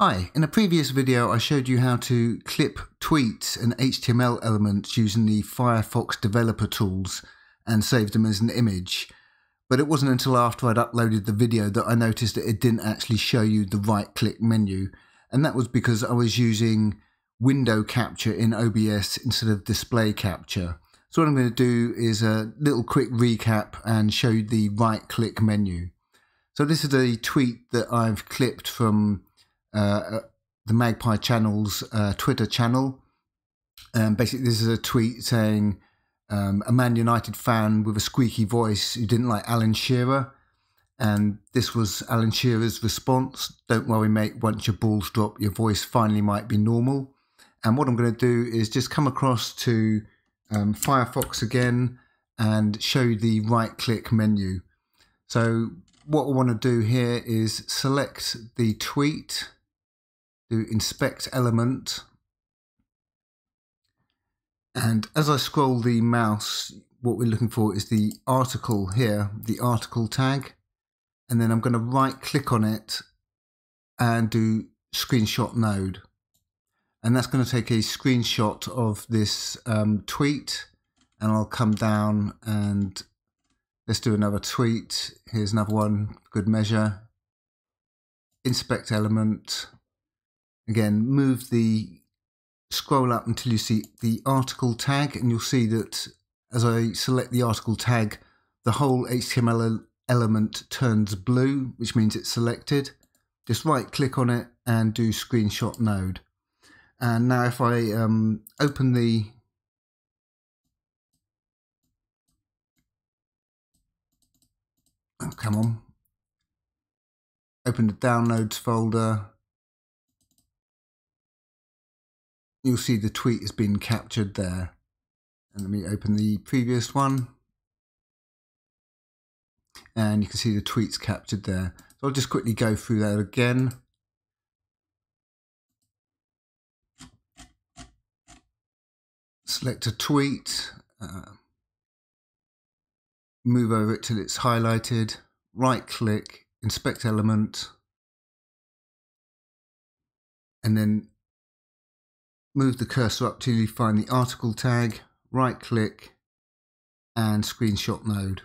Hi, in a previous video I showed you how to clip tweets and HTML elements using the Firefox developer tools and save them as an image, but it wasn't until after I'd uploaded the video that I noticed that it didn't actually show you the right click menu, and that was because I was using window capture in OBS instead of display capture. So what I'm going to do is a little quick recap and show you the right click menu. So this is a tweet that I've clipped from the Magpie Channel's Twitter channel. Basically, this is a tweet saying a Man United fan with a squeaky voice who didn't like Alan Shearer. And this was Alan Shearer's response: "Don't worry, mate, once your balls drop, your voice finally might be normal." And what I'm going to do is just come across to Firefox again and show the right click menu. So what I want to do here is select the tweet, do inspect element, and as I scroll the mouse, what we're looking for is the article here, the article tag, and then I'm going to right click on it and do screenshot node, and that's going to take a screenshot of this tweet. And I'll come down and let's do another tweet. Here's another one, good measure, inspect element. Again, move the scroll up until you see the article tag, and you'll see that as I select the article tag, the whole HTML element turns blue, which means it's selected. Just right click on it and do screenshot node. And now if I open the open the downloads folder, you'll see the tweet has been captured there. And let me open the previous one, and you can see the tweet's captured there. So I'll just quickly go through that again. Select a tweet, move over it till it's highlighted, right click, inspect element, and then move the cursor up till you find the article tag, right click, and screenshot node.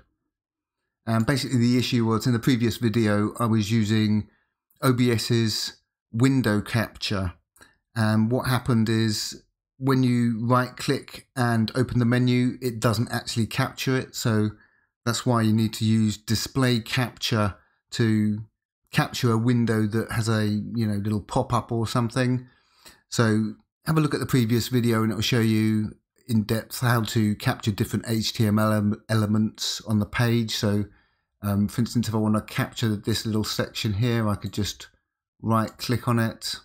And basically the issue was, in the previous video I was using OBS's window capture, and what happened is when you right click and open the menu, it doesn't actually capture it. So that's why you need to use display capture to capture a window that has a little pop-up or something. So have a look at the previous video and it will show you in depth how to capture different HTML elements on the page. So for instance, if I want to capture this little section here, I could just right click on it,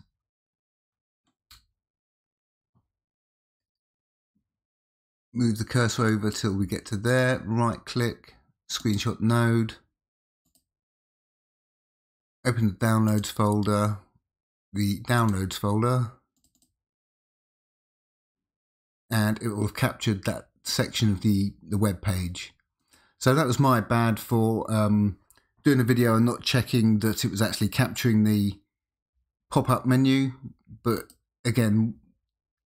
move the cursor over till we get to there, right click, screenshot node, open the downloads folder, and it will have captured that section of the web page. So that was my bad for doing a video and not checking that it was actually capturing the pop-up menu. But again,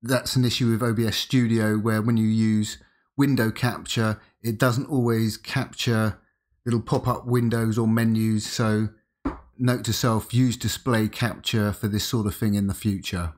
that's an issue with OBS Studio, where when you use window capture, it doesn't always capture little pop-up windows or menus. So note to self, use display capture for this sort of thing in the future.